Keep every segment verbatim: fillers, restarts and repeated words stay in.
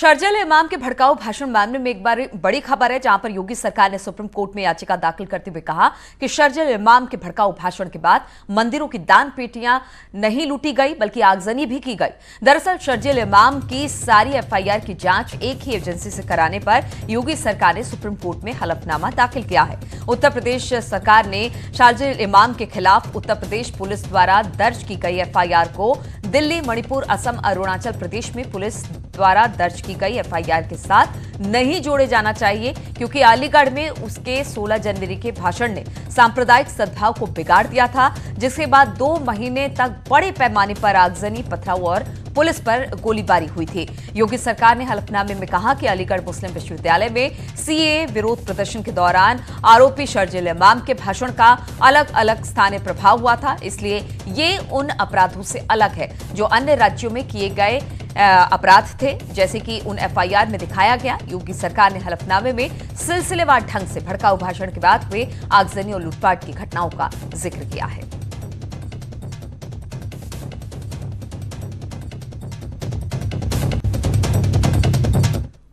शरजील इमाम के भड़काऊ भाषण मामले में एक बार बड़ी खबर है, जहां पर योगी सरकार ने सुप्रीम कोर्ट में याचिका दाखिल करते हुए कहा कि शरजील इमाम के भड़काऊ भाषण के बाद मंदिरों की दान पेटियां नहीं लूटी गई बल्कि आगजनी भी की गई। दरअसल शरजील इमाम की सारी एफ आई आर की जांच एक ही एजेंसी से कराने पर योगी सरकार ने सुप्रीम कोर्ट में हलफनामा दाखिल किया है। उत्तर प्रदेश सरकार ने शरजील इमाम के खिलाफ उत्तर प्रदेश पुलिस द्वारा दर्ज की गई एफ आई आर को दिल्ली, मणिपुर, असम, अरुणाचल प्रदेश में पुलिस द्वारा दर्ज की गई एफ आई आर के साथ नहीं जोड़े जाना चाहिए, क्योंकि अलीगढ़ में उसके सोलह जनवरी के भाषण ने सांप्रदायिक सद्भाव को बिगाड़ दिया था, जिसके बाद दो महीने तक बड़े पैमाने पर आगजनी, पथराव और पुलिस पर गोलीबारी हुई थी। योगी सरकार ने हलफनामे में कहा कि अलीगढ़ मुस्लिम विश्वविद्यालय में सी ए विरोध प्रदर्शन के दौरान आरोपी शरजील इमाम के भाषण का अलग अलग स्थानीय प्रभाव हुआ था, इसलिए ये उन अपराधों से अलग है जो अन्य राज्यों में किए गए अपराध थे, जैसे कि उन एफ आई आर में दिखाया गया। योगी सरकार ने हलफनामे में सिलसिलेवार ढंग से भड़काऊ भाषण के बाद हुए आगजनी और लूटपाट की घटनाओं का जिक्र किया है।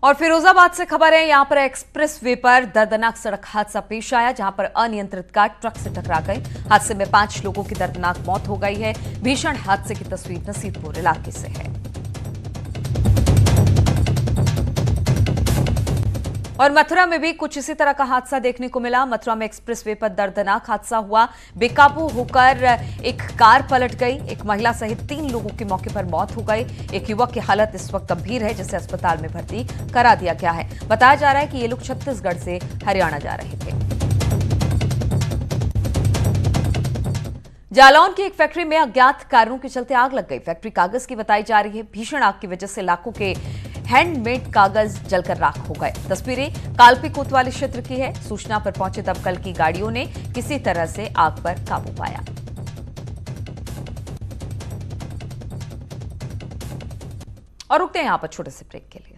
और फिरोजाबाद से खबर है, यहां पर एक्सप्रेस वे पर दर्दनाक सड़क हादसा पेश आया, जहां पर अनियंत्रित कार ट्रक से टकरा गई। हादसे में पांच लोगों की दर्दनाक मौत हो गई है। भीषण हादसे की तस्वीर नसीरपुर इलाके से है। और मथुरा में भी कुछ इसी तरह का हादसा देखने को मिला। मथुरा में एक्सप्रेसवे पर दर्दनाक हादसा हुआ। बेकाबू होकर एक कार पलट गई। एक महिला सहित तीन लोगों की मौके पर मौत हो गई। एक युवक की हालत इस वक्त गंभीर है, जिसे अस्पताल में भर्ती करा दिया गया है। बताया जा रहा है कि ये लोग छत्तीसगढ़ से हरियाणा जा रहे थे। जालौन की एक फैक्ट्री में अज्ञात कारणों के चलते आग लग गई। फैक्ट्री कागज की बताई जा रही है। भीषण आग की वजह से लाखों के हैंडमेड कागज जलकर राख हो गए। तस्वीरें काल्पी कोतवाली क्षेत्र की है। सूचना पर पहुंचे दमकल की गाड़ियों ने किसी तरह से आग पर काबू पाया। और रुकते हैं यहां पर छोटे से ब्रेक के लिए।